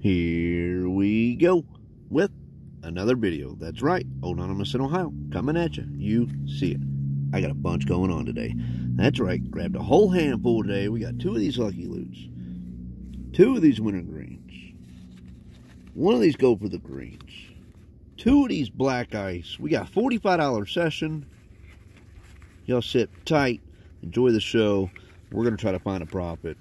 Here we go with another video. That's right, Ononymous in Ohio, coming at you. You see it. I got a bunch going on today. That's right, grabbed a whole handful today. We got two of these Lucky Loots, two of these Winter Greens, one of these go for the greens, two of these Black Ice. We got a $45 session. Y'all sit tight, enjoy the show. We're going to try to find a profit.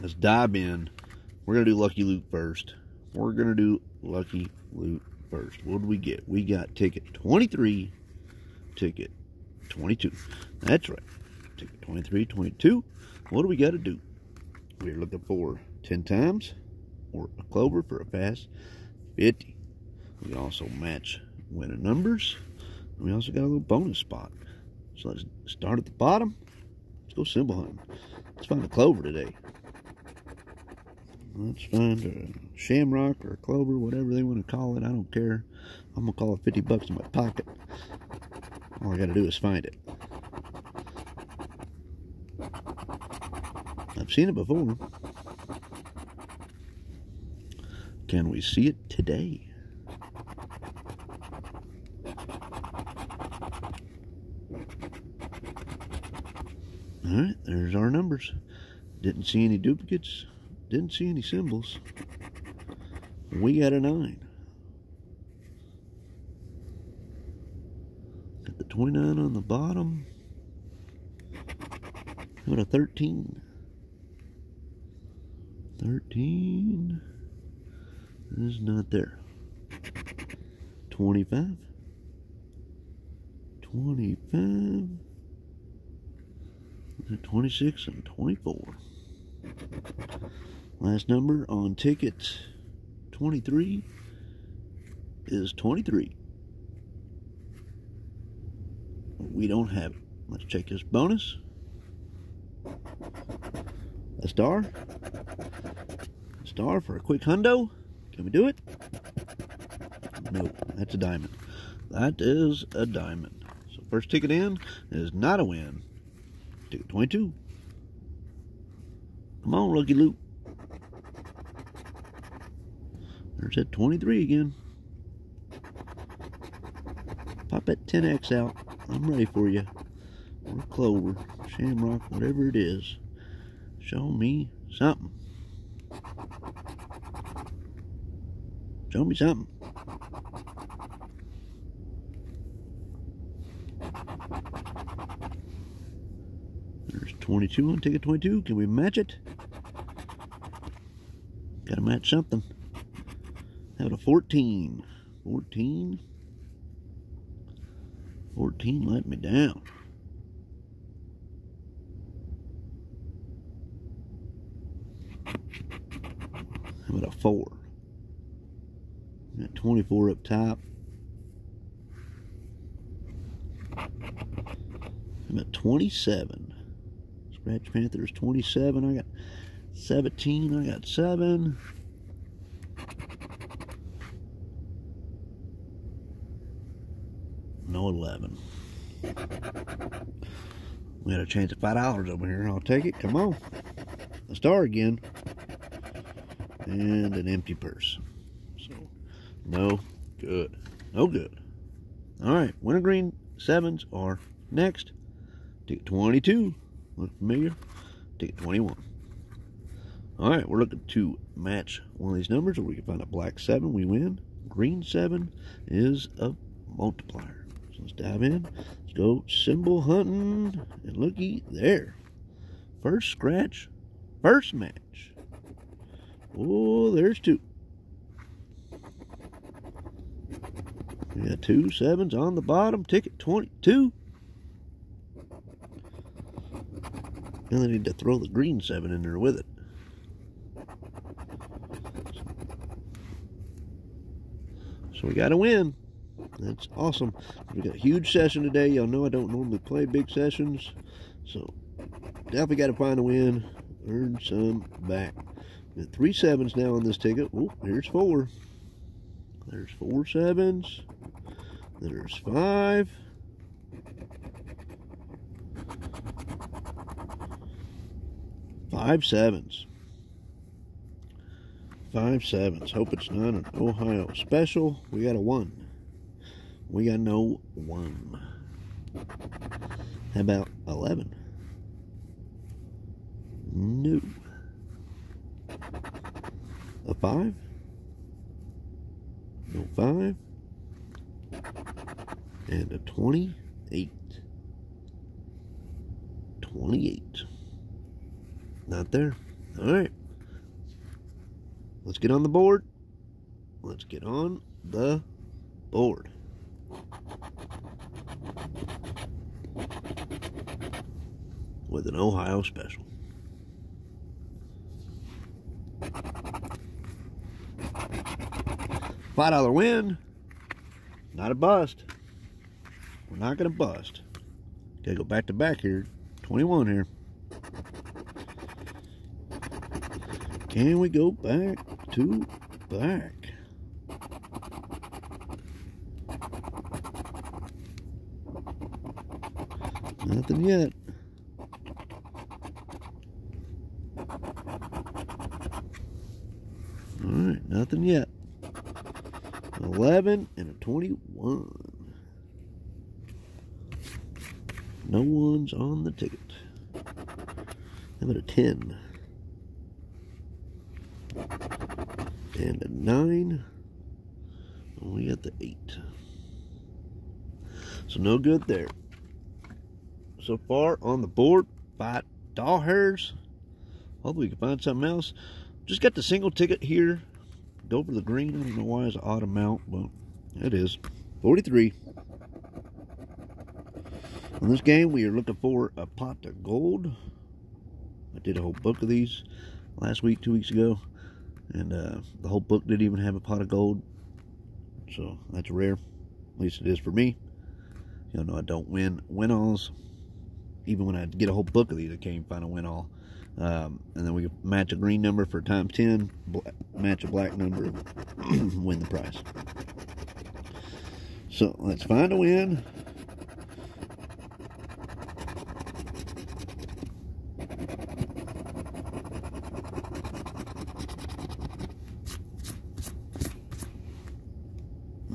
Let's dive in. We're going to do Lucky Loot first. What did we get? We got ticket 23, ticket 22. That's right. Ticket 23, 22. What do we got to do? We're looking for 10 times or a clover for a fast 50. We can also match winning numbers. We also got a little bonus spot. So let's start at the bottom. Let's go symbol hunting. Let's find a clover today. Let's find a shamrock or a clover, whatever they want to call it. I don't care. I'm going to call it 50 bucks in my pocket. All I got to do is find it. I've seen it before. Can we see it today? All right, there's our numbers. Didn't see any duplicates. Didn't see any symbols. We got a 9. Got the 29 on the bottom. Got a 13. 13. This is not there. 25. 25. 26 and 24. Last number on ticket 23 is 23. We don't have it. Let's check this bonus. A star. A star for a quick hundo. Can we do it? No, that's a diamond. That is a diamond. So first ticket in is not a win. Ticket 22. Come on, Lucky Loot. There's that 23 again. Pop that 10x out. I'm ready for you. Or clover, shamrock, whatever it is. Show me something. Show me something. There's 22 on ticket 22. Can we match it? Gotta match something. Have a 14. 14. 14 let me down. How about a 4? Got 24 up top. How about 27? Scratch Panthers 27. I got 17. I got 7. No 11. We had a chance at $5 over here. I'll take it. Come on. A star again. And an empty purse. So, no good. No good. Alright. Winter Green 7s are next. Ticket 22. Look familiar? Ticket 21. Alright. We're looking to match one of these numbers. Or we can find a black 7. We win. Green 7 is a multiplier. So let's dive in. Let's go symbol hunting. And looky there. First scratch. First match. Oh, there's 2. We got 2 7s on the bottom. Ticket 22. Now they need to throw the green 7 in there with it. So we got to win. That's awesome. We got a huge session today. Y'all know I don't normally play big sessions. So definitely got to find a win. Earn some back. We got 3 7s now on this ticket. Oh, here's 4. There's 4 7s. There's 5. Five 7s. 5 7s. Hope it's not an Ohio special. We got a 1. We got no 1. How about 11? No. A 5? No 5. And a 28. 28. Not there. Alright. Let's get on the board. Let's get on the board. With an Ohio special. $5 win. Not a bust. We're not going to bust. Gotta go back to back here. 21 here. Can we go back to back? Nothing yet. Alright, nothing yet. 11 and a 21. No one's on the ticket. How about a 10? And a 9. We got the 8. So no good there. So far on the board, $5. Hope we can find something else. Just got the single ticket here. Go for the green. I don't know why it's an odd amount, but it is. 43. On this game, we are looking for a pot of gold. I did a whole book of these last week, 2 weeks ago. And the whole book didn't even have a pot of gold. So that's rare. At least it is for me. Y'all know I don't win win-alls. Even when I get a whole book of these, I can't even find a win-all. And then we match a green number for times 10. Match a black number. Win the prize. So let's find a win.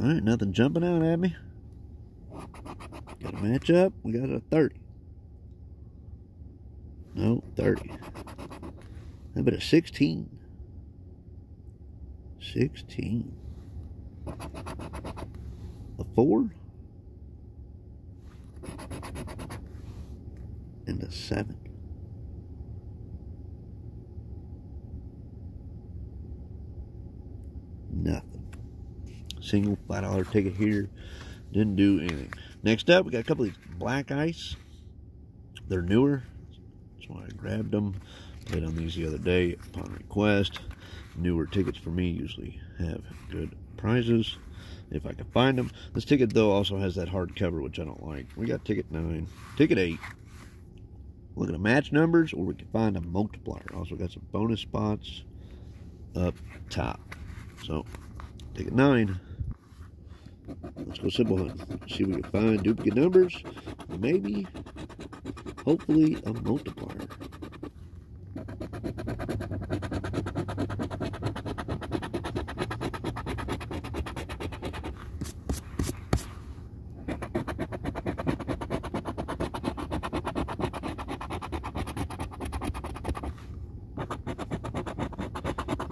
Alright, nothing jumping out at me. Got a match up. We got a 30. No, 30. How about a 16? 16. A 4? And a 7. Nothing. Single $5 ticket here. Didn't do anything. Next up, we got a couple of these Black Ice. They're newer. That's why I grabbed them. Played on these the other day upon request. Newer tickets for me usually have good prizes if I can find them. This ticket, though, also has that hard cover, which I don't like. We got ticket 9. Ticket 8. Looking at match numbers, or we can find a multiplier. Also got some bonus spots up top. So, ticket 9. Let's go simple hunt. See if we can find duplicate numbers. Maybe, hopefully, a multiplier.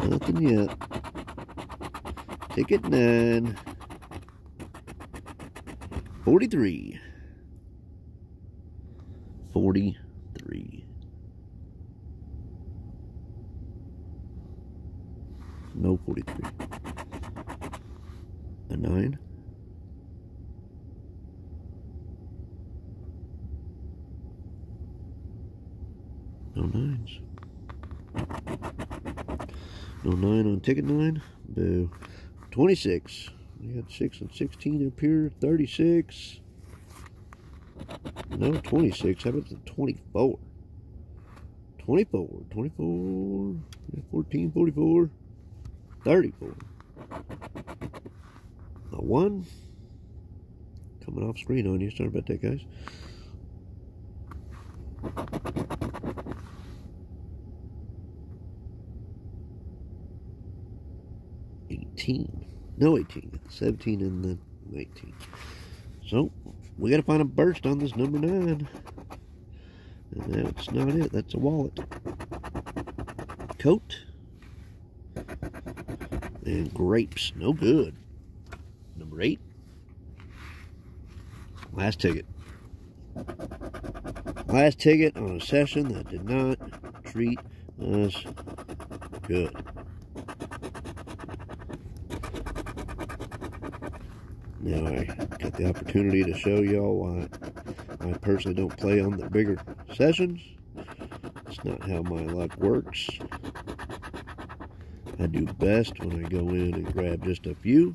Nothing yet. Ticket 9. 43. 43. No 43. A 9. No 9s. No 9 on ticket 9. Boo. 26. We got 6 and 16 up here. 36. No, 26. How about the 24? 24. 24. 14, 44. 34. A 1. Coming off screen on you. Sorry about that, guys. 18. No, 18. 17 and then 18. So, we got to find a burst on this number 9. And that's not it. That's a wallet. Coat. And grapes. No good. Number 8. Last ticket. Last ticket on a session that did not treat us good. Now I got the opportunity to show y'all why I personally don't play on the bigger sessions. It's not how my luck works. I do best when I go in and grab just a few.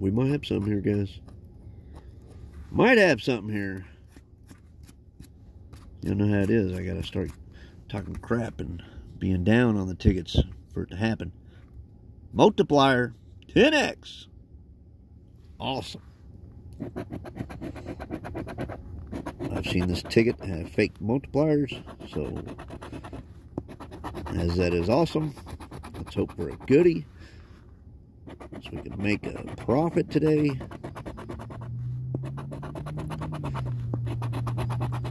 We might have some here, guys. Might have something here. You know how it is. I gotta start talking crap and being down on the tickets for it to happen. Multiplier 10x. Awesome. I've seen this ticket have fake multipliers, so as that is awesome, let's hope for a goodie so we can make a profit today.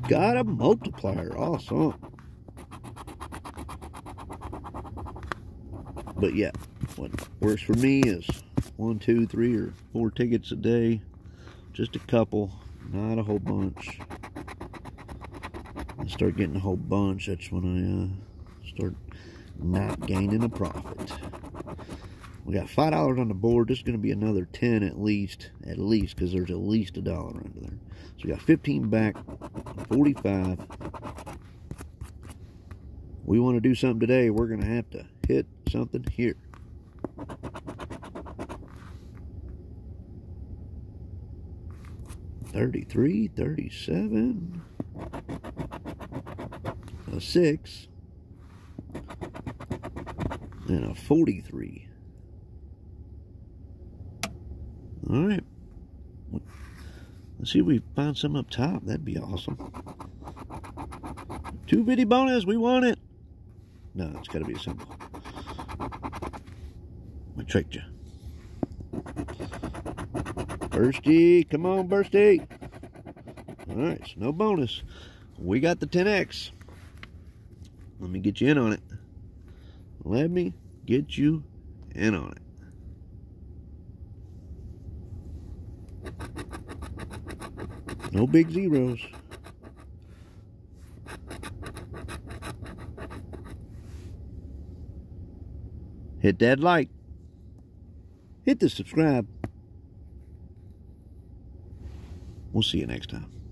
Got a multiplier, awesome. But yeah, what works for me is 1, 2, 3, or 4 tickets a day. Just a couple, not a whole bunch. I start getting a whole bunch, that's when I start not gaining a profit. We got $5 on the board. This is going to be another 10 at least, because there's at least $1 under there. So we got 15 back, 45. We want to do something today. We're going to have to hit something here. $33, $37, a 6, and a 43. All right, let's see if we find some up top. That'd be awesome. 250 bonus, we want it. No, it's got to be a symbol. I tricked you. Bursty, come on, Bursty. All right, so no bonus. We got the 10x. Let me get you in on it. Let me get you in on it. No big zeros. Hit that like. Hit the subscribe. We'll see you next time.